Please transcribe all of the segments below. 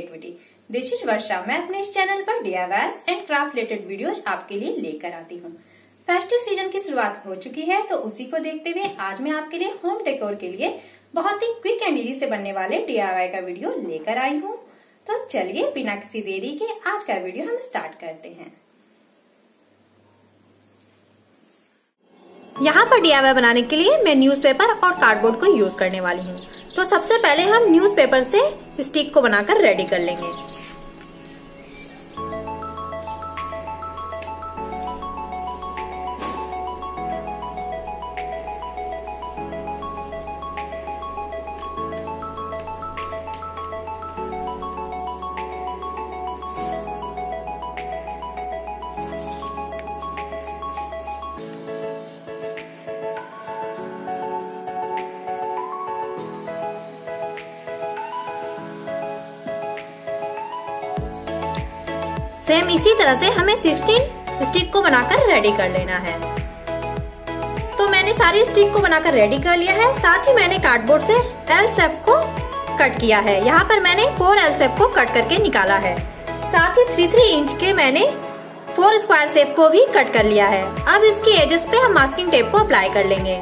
Creativity. This वर्षा, मैं अपने इस चैनल पर DIYs and craft related videos आपके लिए लेकर आती हूँ। फेस्टिव सीजन की शुरुआत हो चुकी है तो उसी को देखते हुए आज मैं आपके लिए होम डेकोर के लिए बहुत ही क्विक एंड इजी से बनने वाले DIY का वीडियो लेकर आई हूँ। तो चलिए बिना किसी देरी के आज का वीडियो हम स्टार्ट करते हैं। यहाँ पर DIY बनाने के लिए मैं न्यूज़पेपर और कार्डबोर्ड को यूज करने वाली हूँ। तो सबसे पहले हम न्यूज़पेपर से स्टिक को बनाकर रेडी कर लेंगे। सेम इसी तरह से हमें 16 स्टिक को बनाकर रेडी कर लेना है। तो मैंने सारी स्टिक को बनाकर रेडी कर लिया है। साथ ही मैंने कार्डबोर्ड से L शेप को कट किया है। यहाँ पर मैंने 4 L शेप को कट करके निकाला है। साथ ही 3-3 इंच के मैंने 4 स्क्वायर शेप को भी कट कर लिया है। अब इसकी एजेस पे हम मास्किंग टेप को अप्लाई कर लेंगे।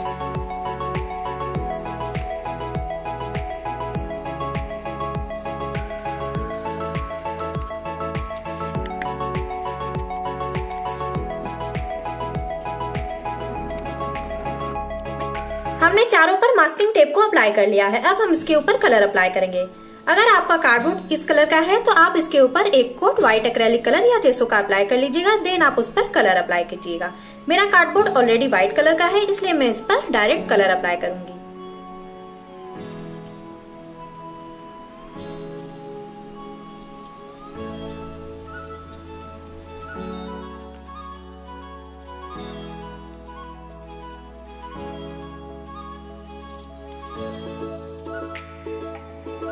हमने चारों पर मास्किंग टेप को अप्लाई कर लिया है। अब हम इसके ऊपर कलर अप्लाई करेंगे। अगर आपका कार्डबोर्ड इस कलर का है तो आप इसके ऊपर एक कोट व्हाइट एक्रेलिक कलर या चेसो का अप्लाई कर लीजिएगा। देन आप उस पर कलर अप्लाई कीजिएगा। मेरा कार्डबोर्ड ऑलरेडी व्हाइट कलर का है इसलिए मैं इस पर डायरेक्ट कलर अप्लाई करूंगी।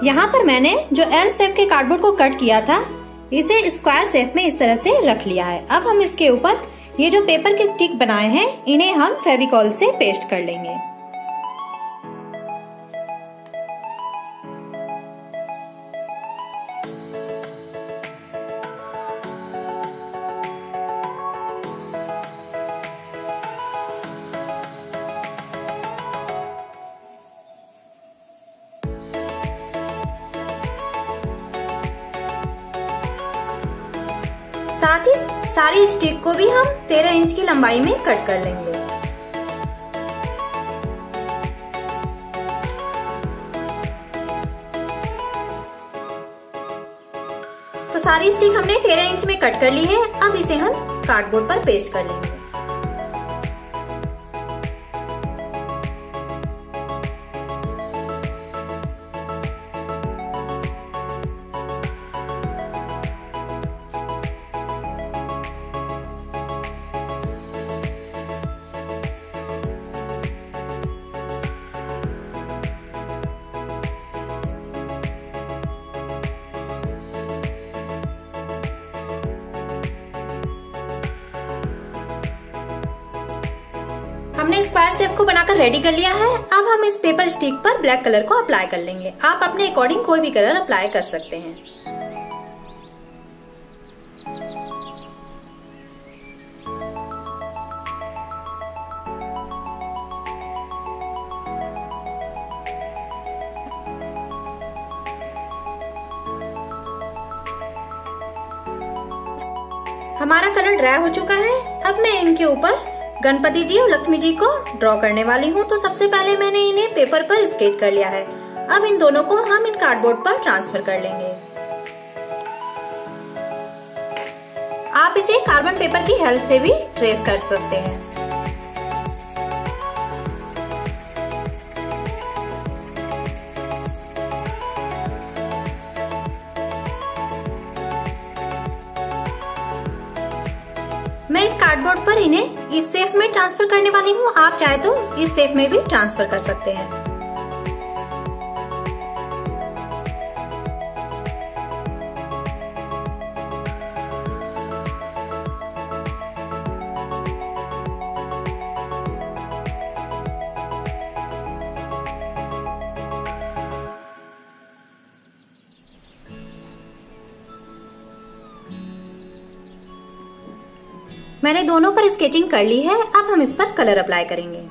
यहाँ पर मैंने जो L शेप के कार्डबोर्ड को कट किया था इसे स्क्वायर शेप में इस तरह से रख लिया है। अब हम इसके ऊपर ये जो पेपर के स्टिक बनाए हैं इन्हें हम फेविकॉल से पेस्ट कर लेंगे। साथ ही सारी स्टिक को भी हम 13 इंच की लंबाई में कट कर लेंगे। तो सारी स्टिक हमने 13 इंच में कट कर ली है। अब इसे हम कार्डबोर्ड पर पेस्ट कर लेंगे। हमने स्क्वायर शेप को बनाकर रेडी कर लिया है। अब हम इस पेपर स्टिक पर ब्लैक कलर को अप्लाई कर लेंगे। आप अपने अकॉर्डिंग कोई भी कलर अप्लाई कर सकते हैं। हमारा कलर ड्राई हो चुका है। अब मैं इनके ऊपर गणपति जी और लक्ष्मी जी को ड्रॉ करने वाली हूँ। तो सबसे पहले मैंने इन्हें पेपर पर स्केच कर लिया है। अब इन दोनों को हम इन कार्डबोर्ड पर ट्रांसफर कर लेंगे। आप इसे कार्बन पेपर की हेल्प से भी ट्रेस कर सकते हैं। मैं इस कार्डबोर्ड पर इन्हें इस शेप में ट्रांसफर करने वाली हूँ। आप चाहे तो इस शेप में भी ट्रांसफर कर सकते हैं। मैंने दोनों पर स्केचिंग कर ली है। अब हम इस पर कलर अप्लाई करेंगे।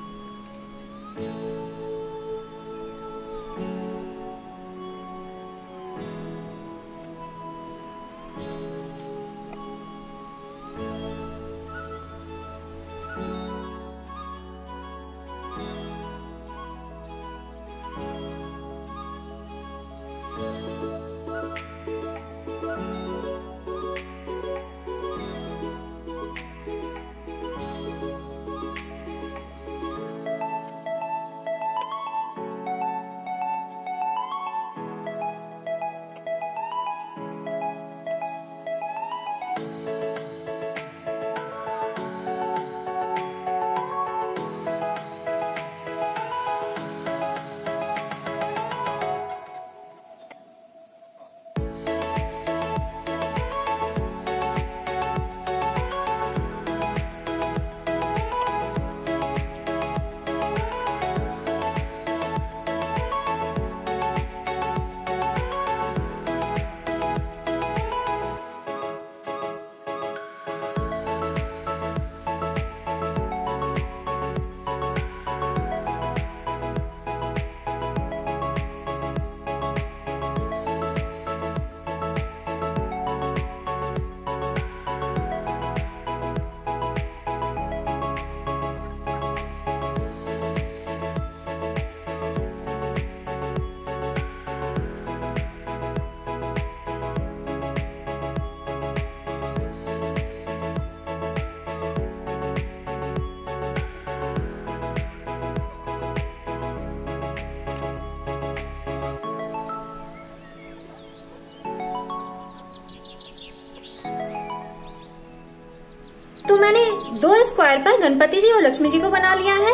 तो मैंने 2 स्क्वायर पर गणपति जी और लक्ष्मी जी को बना लिया है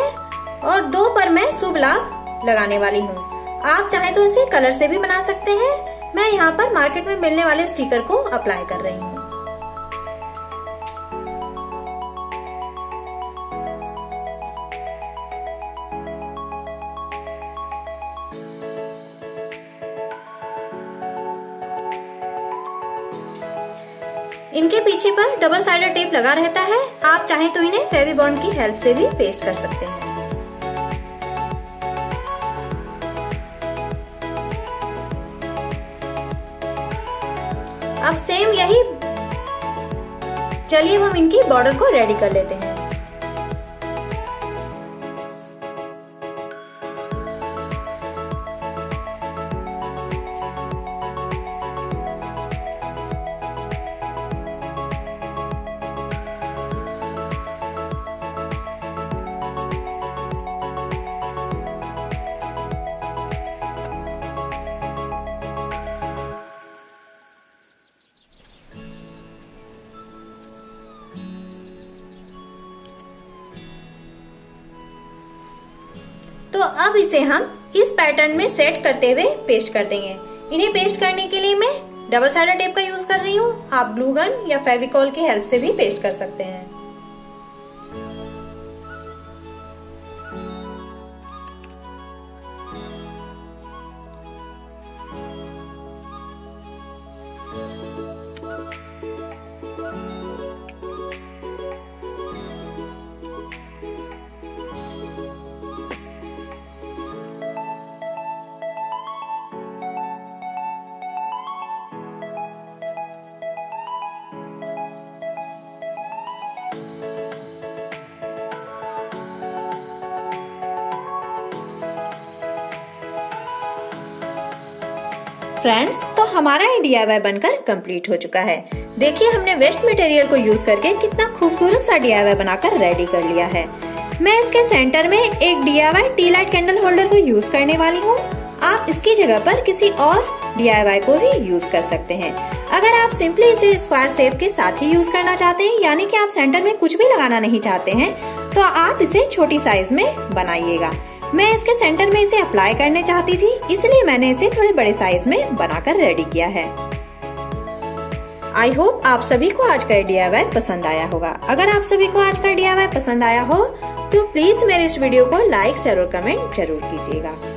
और 2 पर मैं शुभ लाभ लगाने वाली हूँ। आप चाहे तो इसे कलर से भी बना सकते हैं। मैं यहाँ पर मार्केट में मिलने वाले स्टिकर को अप्लाई कर रही हूँ। इनके पीछे पर डबल साइडेड टेप लगा रहता है। आप चाहें तो इन्हें फेविबॉन्ड की हेल्प से भी पेस्ट कर सकते हैं। अब सेम यही, चलिए हम इनकी बॉर्डर को रेडी कर लेते हैं। तो अब इसे हम इस पैटर्न में सेट करते हुए पेस्ट कर देंगे। इन्हें पेस्ट करने के लिए मैं डबल साइडेड टेप का यूज कर रही हूँ। आप ग्लू गन या फेविकॉल की हेल्प से भी पेस्ट कर सकते हैं। फ्रेंड्स, तो हमारा DIY बनकर कंप्लीट हो चुका है। देखिए हमने वेस्ट मटेरियल को यूज करके कितना खूबसूरत सा DIY बनाकर रेडी कर लिया है। मैं इसके सेंटर में एक DIY tea light candle holder को यूज करने वाली हूँ। आप इसकी जगह पर किसी और DIY को भी यूज कर सकते हैं। अगर आप सिंपली इसे स्क्वायर शेप के साथ ही यूज करना चाहते हैं, यानी कि आप सेंटर में कुछ भी लगाना नहीं चाहते हैं, तो आप इसे छोटी साइज में बनाइएगा। मैं इसके सेंटर में इसे अप्लाई करने चाहती थी, इसलिए मैंने इसे थोड़े बड़े साइज में बनाकर रेडी किया है। आई होप आप सभी को आज का DIY पसंद आया होगा। अगर आप सभी को आज का DIY पसंद आया हो तो प्लीज मेरे इस वीडियो को लाइक शेयर और कमेंट जरूर कीजिएगा।